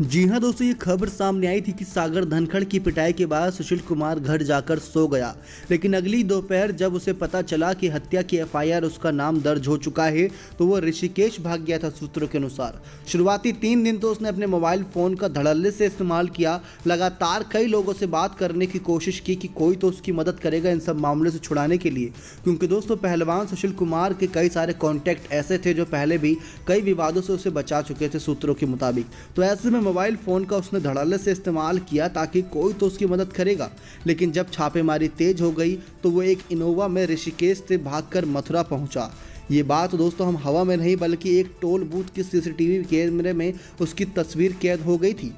जी हां दोस्तों, ये खबर सामने आई थी कि सागर धनखड़ की पिटाई के बाद सुशील कुमार घर जाकर सो गया, लेकिन अगली दोपहर जब उसे पता चला कि हत्या की एफआईआर उसका नाम दर्ज हो चुका है तो वो ऋषिकेश भाग गया था। सूत्रों के अनुसार शुरुआती 3 दिन तो उसने अपने मोबाइल फ़ोन का धड़ल्ले से इस्तेमाल किया, लगातार कई लोगों से बात करने की कोशिश की कि कोई तो उसकी मदद करेगा इन सब मामलों से छुड़ाने के लिए, क्योंकि दोस्तों पहलवान सुशील कुमार के कई सारे कॉन्टैक्ट ऐसे थे जो पहले भी कई विवादों से उसे बचा चुके थे सूत्रों के मुताबिक। तो ऐसे में मोबाइल फ़ोन का उसने धड़ल्ले से इस्तेमाल किया ताकि कोई तो उसकी मदद करेगा, लेकिन जब छापेमारी तेज हो गई तो वो एक इनोवा में ऋषिकेश से भागकर मथुरा पहुंचा। ये बात दोस्तों हम हवा में नहीं बल्कि एक टोल बूथ के सीसीटीवी कैमरे में उसकी तस्वीर कैद हो गई थी।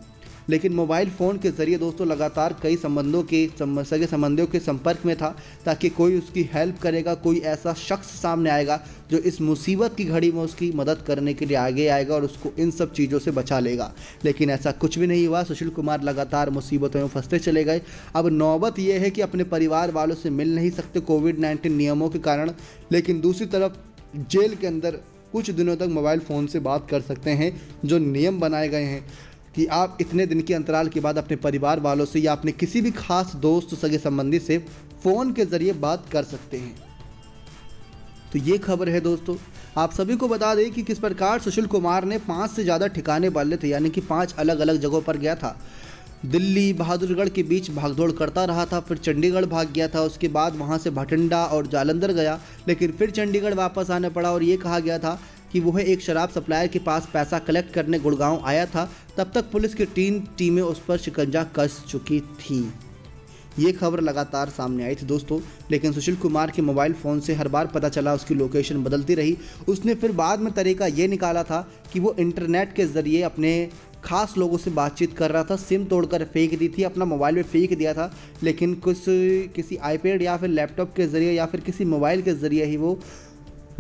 लेकिन मोबाइल फ़ोन के ज़रिए दोस्तों लगातार कई सगे संबंधियों के संपर्क में था ताकि कोई उसकी हेल्प करेगा, कोई ऐसा शख्स सामने आएगा जो इस मुसीबत की घड़ी में उसकी मदद करने के लिए आगे आएगा और उसको इन सब चीज़ों से बचा लेगा। लेकिन ऐसा कुछ भी नहीं हुआ। सुशील कुमार लगातार मुसीबतों में फंसते चले गए। अब नौबत यह है कि अपने परिवार वालों से मिल नहीं सकते कोविड-19 नियमों के कारण, लेकिन दूसरी तरफ जेल के अंदर कुछ दिनों तक मोबाइल फ़ोन से बात कर सकते हैं। जो नियम बनाए गए हैं कि आप इतने दिन के अंतराल के बाद अपने परिवार वालों से या अपने किसी भी खास दोस्त सगे संबंधी से फ़ोन के ज़रिए बात कर सकते हैं। तो ये खबर है दोस्तों। आप सभी को बता दें कि किस प्रकार सुशील कुमार ने 5 से ज़्यादा ठिकाने बदले थे, यानी कि 5 अलग अलग जगहों पर गया था। दिल्ली बहादुरगढ़ के बीच भागदौड़ करता रहा था, फिर चंडीगढ़ भाग गया था, उसके बाद वहाँ से भटिंडा और जालंधर गया, लेकिन फिर चंडीगढ़ वापस आना पड़ा। और ये कहा गया था कि वह एक शराब सप्लायर के पास पैसा कलेक्ट करने गुड़गांव आया था, तब तक पुलिस की 3 टीमें उस पर शिकंजा कस चुकी थीं। ये खबर लगातार सामने आई थी दोस्तों। लेकिन सुशील कुमार के मोबाइल फ़ोन से हर बार पता चला, उसकी लोकेशन बदलती रही। उसने फिर बाद में तरीका ये निकाला था कि वो इंटरनेट के ज़रिए अपने खास लोगों से बातचीत कर रहा था। सिम तोड़कर फेंक दी थी, अपना मोबाइल में फेंक दिया था, लेकिन किसी आईपैड या फिर लैपटॉप के ज़रिए या फिर किसी मोबाइल के ज़रिए ही वो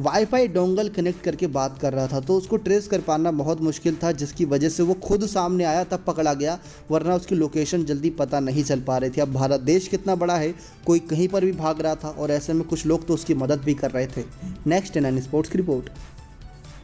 वाईफाई डोंगल कनेक्ट करके बात कर रहा था। तो उसको ट्रेस कर पाना बहुत मुश्किल था, जिसकी वजह से वो खुद सामने आया तब पकड़ा गया, वरना उसकी लोकेशन जल्दी पता नहीं चल पा रही थी। अब भारत देश कितना बड़ा है, कोई कहीं पर भी भाग रहा था और ऐसे में कुछ लोग तो उसकी मदद भी कर रहे थे। नेक्स्ट नाइन स्पोर्ट्स की रिपोर्ट।